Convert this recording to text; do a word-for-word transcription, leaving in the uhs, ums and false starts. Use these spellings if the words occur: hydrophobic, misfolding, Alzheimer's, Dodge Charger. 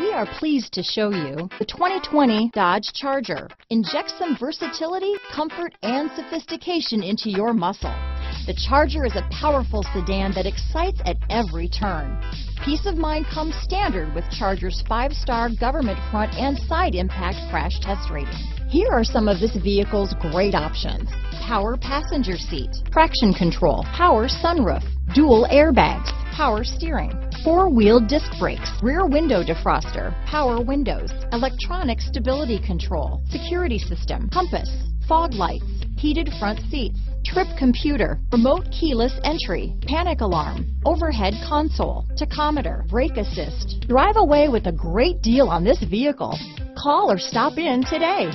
We are pleased to show you the twenty twenty Dodge Charger. Inject some versatility, comfort, and sophistication into your muscle. The Charger is a powerful sedan that excites at every turn. Peace of mind comes standard with Charger's five-star government front and side impact crash test rating. Here are some of this vehicle's great options: power passenger seat, traction control, power sunroof, dual airbags, power steering, four-wheel disc brakes, rear window defroster, power windows, electronic stability control, security system, compass, fog lights, heated front seats, trip computer, remote keyless entry, panic alarm, overhead console, tachometer, brake assist. Drive away with a great deal on this vehicle. Call or stop in today.